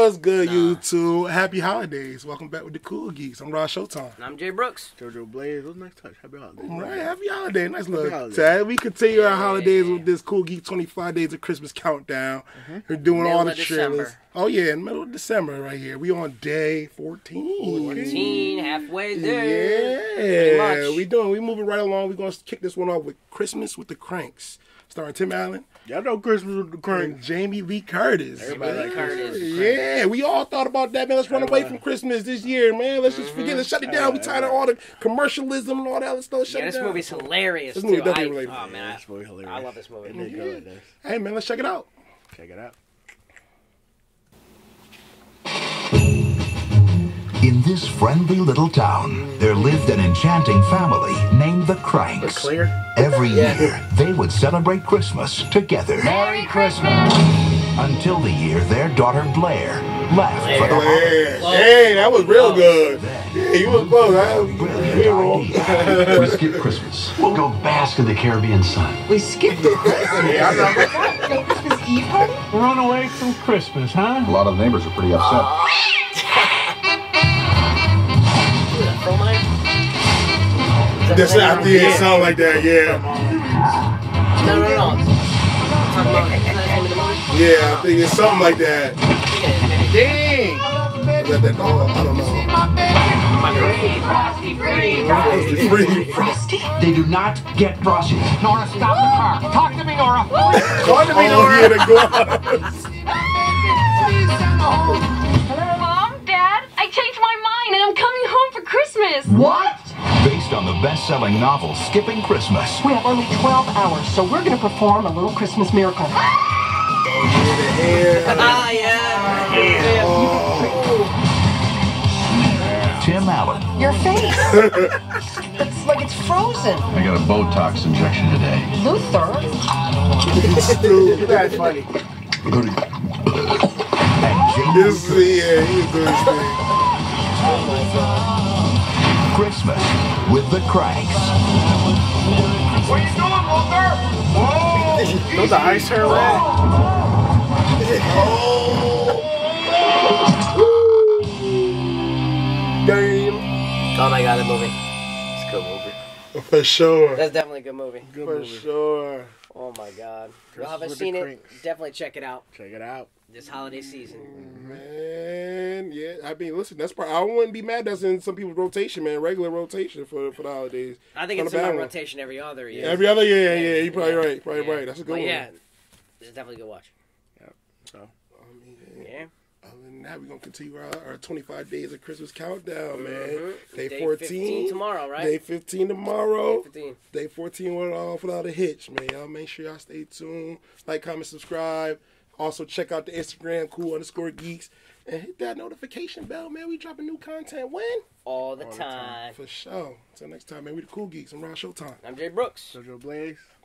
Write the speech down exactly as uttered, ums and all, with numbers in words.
What's good, nah. YouTube? Happy holidays. Welcome back with the Cool Geeks. I'm Rod Showtime. And I'm Jay Brooks. JoJo Blaze. What's next touch? Happy holidays. All right. Happy holiday. Nice look. So we continue yeah, our holidays yeah, yeah. with this Cool Geek twenty-five Days of Christmas countdown. Mm-hmm. We're doing middle all the trailers. Oh, yeah. In the middle of December right here. We on day fourteen. fourteen. Halfway there. Yeah. Much. We doing. We moving right along. We're going to kick this one off with Christmas with the Kranks. Starring Tim Allen. Y'all know Christmas with the Kranks. And Jamie Lee Curtis. Everybody like Curtis. Yeah, we all thought about that, man. Let's run away from Christmas this year, man. Let's just forget. Let's shut it down. We tired of all the commercialism and all that other stuff. Let's shut yeah, it down. This movie's hilarious, this movie too. I, really oh, man. This movie hilarious. I love this movie. Yeah. Hey, man, let's check it out. Check it out. In this friendly little town, there lived an enchanting family named the Kranks. Clear? Every yeah. year, they would celebrate Christmas together. Merry Christmas! Until the year their daughter Blair left Blair. for the holidays. Hey, that was real good. Yeah, you was close. I We skip Christmas. We'll go bask in the Caribbean sun. We skipped Christmas. No Christmas Eve party? Run away from Christmas, huh? A lot of the neighbors are pretty upset. That's not the end. Sound like that, yeah. No, no, no. Yeah, I think it's something like that. Dang. Is that that dog? I don't know. Frosty, Frosty. They do not get Frosty. Nora, stop the car. Talk to me, Nora. Talk to me, Nora. Mom, Dad, I changed my mind and I'm coming home for Christmas. What? Based on the best-selling novel, Skipping Christmas. We have only twelve hours, so we're going to perform a little Christmas miracle. Ah, yeah. yeah. Oh. Tim Allen. Your face. It's like it's frozen. I got a Botox injection today. Luther. Dude, that's funny. This yeah, he's doing his thing. Oh, my God. Christmas with the Kranks. What are you doing, Walter? Whoa! Those are ice hair red. Oh! Damn! Oh my God, that movie. It's a good movie. For sure. That's definitely a good movie. Good For movie. sure. Oh my God. If you haven't seen it, Kranks. definitely check it out. Check it out. This holiday season. Man, yeah. I mean, listen, that's part. I wouldn't be mad that's in some people's rotation, man. Regular rotation for, for the holidays. I think it's in my rotation every other year. Yeah, every other year, yeah, yeah. yeah. You're probably yeah. right. Probably yeah. right. That's a good but one. Yeah, it's definitely a good watch. Yeah. So, I mean, yeah. Other than that, we're going to continue our, our twenty-five Days of Christmas countdown, man. Mm-hmm. Day, Day fourteen. fifteen tomorrow, right? Day fifteen tomorrow. Day fifteen. Day fourteen went off without a hitch, man. Y'all make sure y'all stay tuned. Like, comment, subscribe. Also, check out the Instagram, cool underscore geeks, and hit that notification bell, man. We dropping new content when? All the, All time. the time. For sure. Until next time, man, we the Cool Geeks. I'm Ron Showtime. I'm Jay Brooks. JoJo Blaze.